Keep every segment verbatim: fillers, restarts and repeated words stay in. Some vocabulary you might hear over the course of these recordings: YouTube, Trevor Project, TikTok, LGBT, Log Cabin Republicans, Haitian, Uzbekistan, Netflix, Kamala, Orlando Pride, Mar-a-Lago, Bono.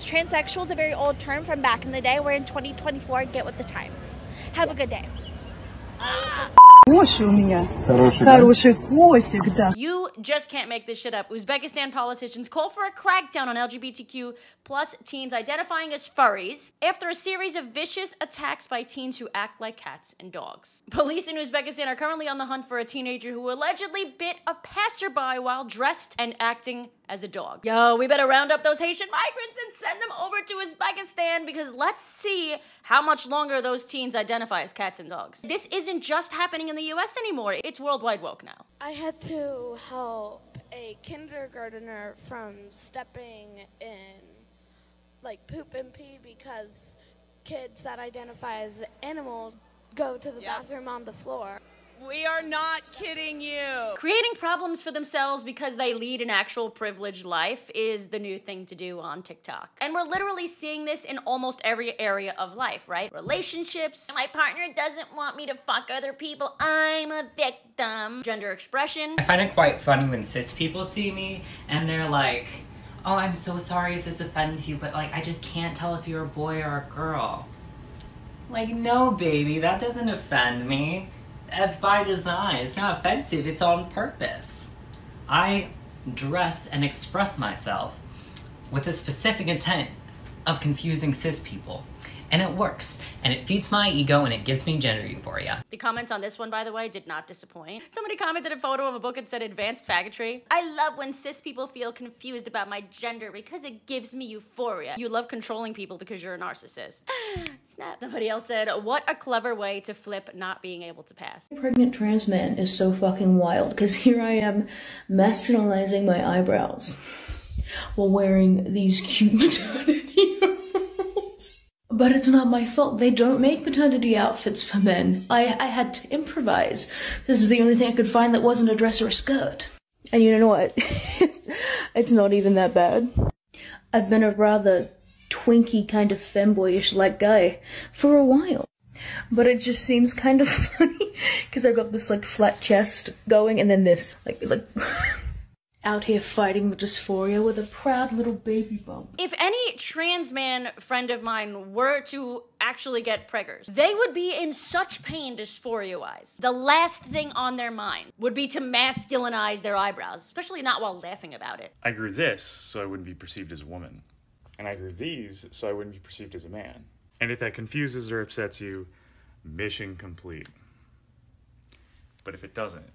Transsexual is a very old term from back in the day. We're in twenty twenty-four. Get with the times. Have a good day. You just can't make this shit up. Uzbekistan politicians call for a crackdown on L G B T Q plus teens identifying as furries after a series of vicious attacks by teens who act like cats and dogs. Police in Uzbekistan are currently on the hunt for a teenager who allegedly bit a passerby while dressed and acting as a dog. Yo, we better round up those Haitian migrants and send them over to Uzbekistan, because let's see how much longer those teens identify as cats and dogs. This isn't just happening in the U S anymore. It's worldwide woke now. I had to help a kindergartner from stepping in like poop and pee because kids that identify as animals go to the yep. bathroom on the floor. We are not kidding you. Creating problems for themselves because they lead an actual privileged life is the new thing to do on TikTok. And we're literally seeing this in almost every area of life, right? Relationships. My partner doesn't want me to fuck other people. I'm a victim. Gender expression. I find it quite funny when cis people see me and they're like, oh, I'm so sorry if this offends you, but like, I just can't tell if you're a boy or a girl. Like, no, baby, that doesn't offend me. That's by design. It's not offensive, it's on purpose. I dress and express myself with a specific intent of confusing cis people. And it works, and it feeds my ego, and it gives me gender euphoria. The comments on this one, by the way, did not disappoint. Somebody commented a photo of a book and said advanced faggotry. I love when cis people feel confused about my gender because it gives me euphoria. You love controlling people because you're a narcissist. Snap. Somebody else said, what a clever way to flip not being able to pass. Pregnant trans man is so fucking wild, because here I am masculinizing my eyebrows while wearing these cute maternity robes. But it's not my fault. They don't make maternity outfits for men. I, I had to improvise. This is the only thing I could find that wasn't a dress or a skirt. And you know what? it's, it's not even that bad. I've been a rather twinky kind of femboyish-like guy for a while. But it just seems kind of funny because I've got this like flat chest going and then this like like... out here fighting the dysphoria with a proud little baby bump. If any trans man friend of mine were to actually get preggers, they would be in such pain dysphoria-wise. The last thing on their mind would be to masculinize their eyebrows, especially not while laughing about it. I grew this so I wouldn't be perceived as a woman. And I grew these so I wouldn't be perceived as a man. And if that confuses or upsets you, mission complete. But if it doesn't,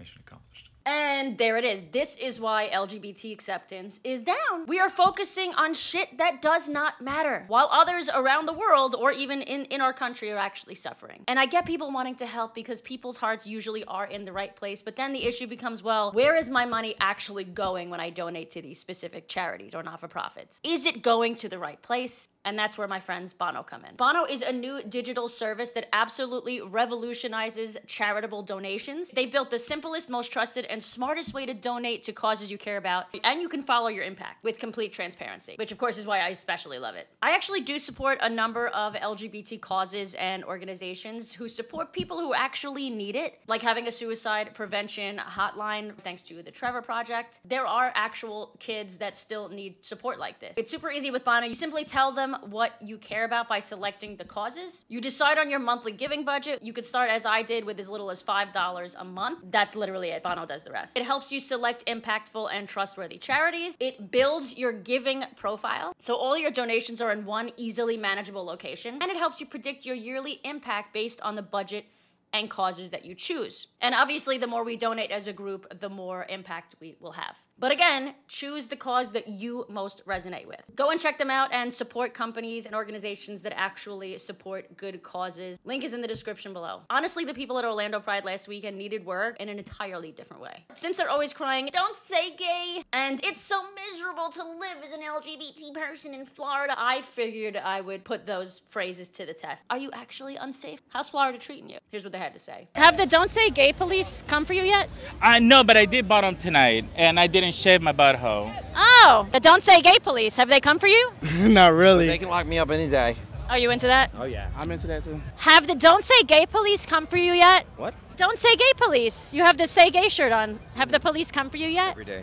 mission accomplished. And there it is. This is why L G B T acceptance is down. We are focusing on shit that does not matter, while others around the world or even in, in our country are actually suffering. And I get people wanting to help because people's hearts usually are in the right place, but then the issue becomes, well, where is my money actually going when I donate to these specific charities or not-for-profits? Is it going to the right place? And that's where my friends Bono come in. Bono is a new digital service that absolutely revolutionizes charitable donations. They built the simplest, most trusted, and smartest way to donate to causes you care about, and you can follow your impact with complete transparency, which of course is why I especially love it. I actually do support a number of L G B T causes and organizations who support people who actually need it, like having a suicide prevention hotline thanks to the Trevor Project. There are actual kids that still need support like this. It's super easy with Bono. You simply tell them what you care about by selecting the causes. You decide on your monthly giving budget. You could start as I did with as little as five dollars a month. That's literally it. Bono does the rest. It helps you select impactful and trustworthy charities. It builds your giving profile, so all your donations are in one easily manageable location. And it helps you predict your yearly impact based on the budget and causes that you choose. And obviously, the more we donate as a group, the more impact we will have. But again, choose the cause that you most resonate with. Go and check them out and support companies and organizations that actually support good causes. Link is in the description below. Honestly, the people at Orlando Pride last weekend needed work in an entirely different way. Since they're always crying, don't say gay, and it's so miserable to live as an L G B T person in Florida, I figured I would put those phrases to the test. Are you actually unsafe? How's Florida treating you? Here's what they had to say. Have the Don't Say Gay police come for you yet? I know, but I did bottom tonight, and I didn't shave my butthole. Oh, the Don't Say Gay police, have they come for you? Not really. They can lock me up any day. Are you into that? Oh yeah, I'm into that too. Have the Don't Say Gay police come for you yet? What? Don't Say Gay police. You have the Say Gay shirt on. Have the police come for you yet? Every day.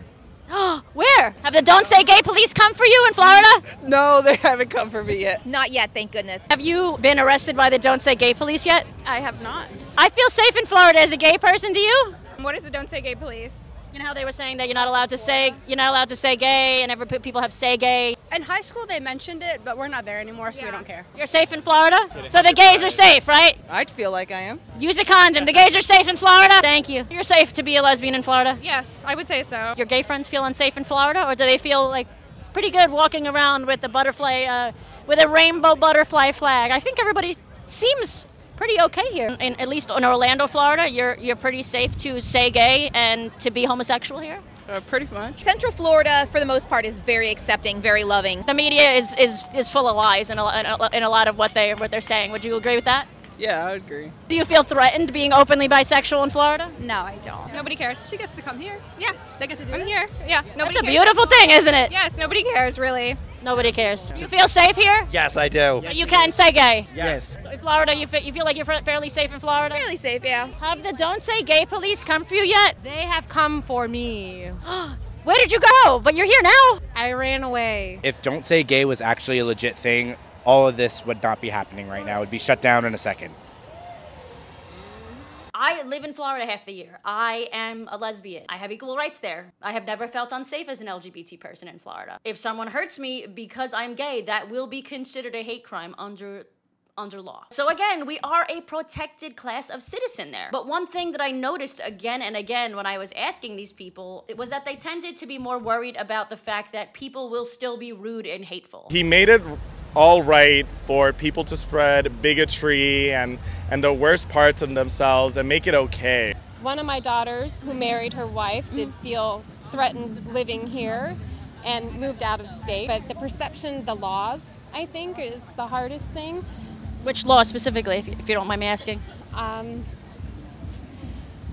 Where? Have the Don't Say Gay police come for you in Florida? No, they haven't come for me yet. Not yet, thank goodness. Have you been arrested by the Don't Say Gay police yet? I have not. I feel safe in Florida as a gay person, do you? What is the Don't Say Gay police? You know how they were saying that you're not allowed to say you're not allowed to say gay, and every people have say gay. In high school they mentioned it, but we're not there anymore, so yeah. We don't care. You're safe in Florida, so the gays are safe, right? I'd feel like I am. Use a condom. The gays are safe in Florida. Thank you. You're safe to be a lesbian in Florida. Yes, I would say so. Your gay friends feel unsafe in Florida, or do they feel like pretty good walking around with the butterfly, uh, with a rainbow butterfly flag? I think everybody seems pretty okay here. In, at least in Orlando, Florida, you're you're pretty safe to say gay and to be homosexual here? Uh, pretty much. Central Florida, for the most part, is very accepting, very loving. The media is is, is full of lies in a, in a lot of what, they, what they're saying. Would you agree with that? Yeah, I would agree. Do you feel threatened being openly bisexual in Florida? No, I don't. Nobody cares. She gets to come here. Yes. They get to do I'm it? I'm here. Yeah. Yes. Nobody That's cares. A beautiful thing, isn't it? Yes, nobody cares, really. Nobody cares. Do you feel safe here? Yes, I do. So you can say gay? Yes. So in Florida, you, you feel like you're fairly safe in Florida? Fairly safe, yeah. Have the Don't Say Gay police come for you yet? They have come for me. Where did you go? But you're here now. I ran away. If Don't Say Gay was actually a legit thing, all of this would not be happening right now. It would be shut down in a second. I live in Florida half the year. I am a lesbian. I have equal rights there. I have never felt unsafe as an L G B T person in Florida. If someone hurts me because I'm gay, that will be considered a hate crime under under law. So again, we are a protected class of citizen there. But one thing that I noticed again and again when I was asking these people, it was that they tended to be more worried about the fact that people will still be rude and hateful. He made it all right for people to spread bigotry and, and the worst parts of themselves and make it okay. One of my daughters who married her wife did feel threatened living here and moved out of state. But the perception, the laws, I think, is the hardest thing. Which law specifically, if you, if you don't mind me asking? Um,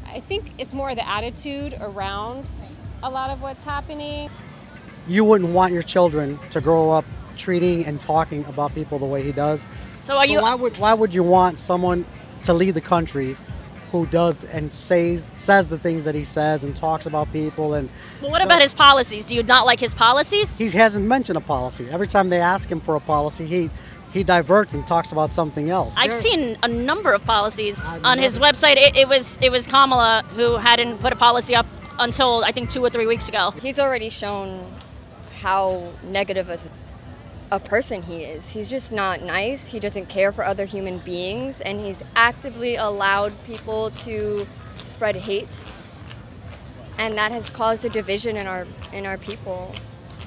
I think it's more the attitude around a lot of what's happening. You wouldn't want your children to grow up treating and talking about people the way he does. So are you? So why would why would you want someone to lead the country who does and says says the things that he says and talks about people? And well, what about his policies? Do you not like his policies? He hasn't mentioned a policy. Every time they ask him for a policy, he he diverts and talks about something else. I've They're, seen a number of policies on his website. It, it was it was Kamala who hadn't put a policy up until I think two or three weeks ago. He's already shown how negative a. a person he is. He's just not nice. He doesn't care for other human beings, and he's actively allowed people to spread hate, and that has caused a division in our in our people.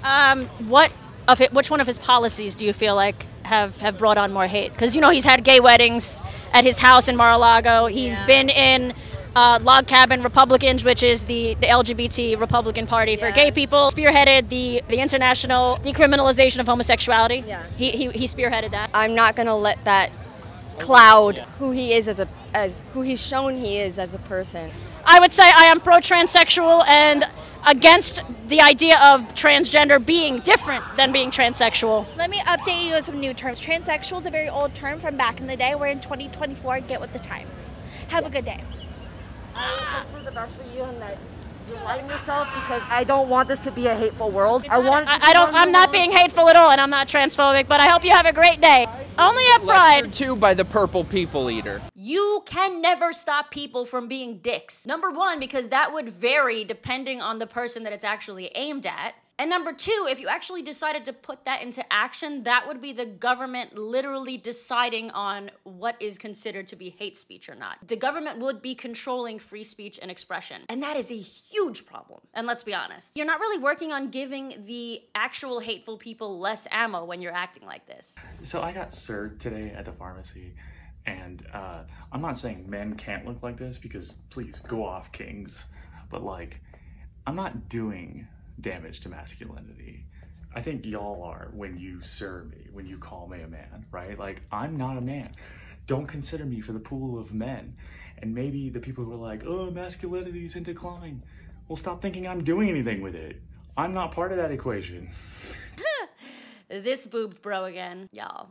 Um, what of it, which one of his policies do you feel like have have brought on more hate? Because you know he's had gay weddings at his house in Mar-a-Lago. He's yeah. been in Uh, Log Cabin Republicans, which is the, the L G B T Republican Party yeah. for gay people, spearheaded the, the international decriminalization of homosexuality. Yeah. He, he, he spearheaded that. I'm not going to let that cloud yeah. who he is as a as who he's shown he is as a person. I would say I am pro-transsexual and against the idea of transgender being different than being transsexual. Let me update you on some new terms. Transsexual is a very old term from back in the day. We're in twenty twenty-four. Get with the times. Have a good day. I hope for the best for you and that you enlighten yourself, because I don't want this to be a hateful world. I want. I, I don't. I'm not being hateful at all, and I'm not transphobic. But I hope you have a great day. Only at Pride. Two by the purple people eater. You can never stop people from being dicks. Number one, because that would vary depending on the person that it's actually aimed at. And number two, if you actually decided to put that into action, that would be the government literally deciding on what is considered to be hate speech or not. The government would be controlling free speech and expression. And that is a huge problem. And let's be honest, you're not really working on giving the actual hateful people less ammo when you're acting like this. So I got served today at the pharmacy, and uh, I'm not saying men can't look like this, because please, go off, kings. But like, I'm not doing damage to masculinity. I think y'all are when you sir me, when you call me a man, right? Like, I'm not a man. Don't consider me for the pool of men. And maybe the people who are like, oh, masculinity's in decline. Well, stop thinking I'm doing anything with it. I'm not part of that equation. This boobed bro again, y'all.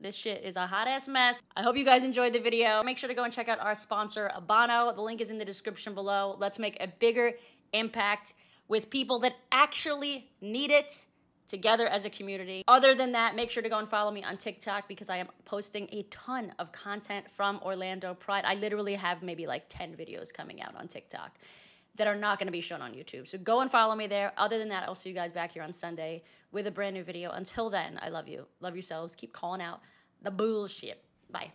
This shit is a hot ass mess. I hope you guys enjoyed the video. Make sure to go and check out our sponsor, Bono. The link is in the description below. Let's make a bigger impact with people that actually need it together as a community. Other than that, make sure to go and follow me on TikTok because I am posting a ton of content from Orlando Pride. I literally have maybe like ten videos coming out on TikTok that are not gonna be shown on YouTube. So go and follow me there. Other than that, I'll see you guys back here on Sunday with a brand new video. Until then, I love you. Love yourselves. Keep calling out the bullshit. Bye.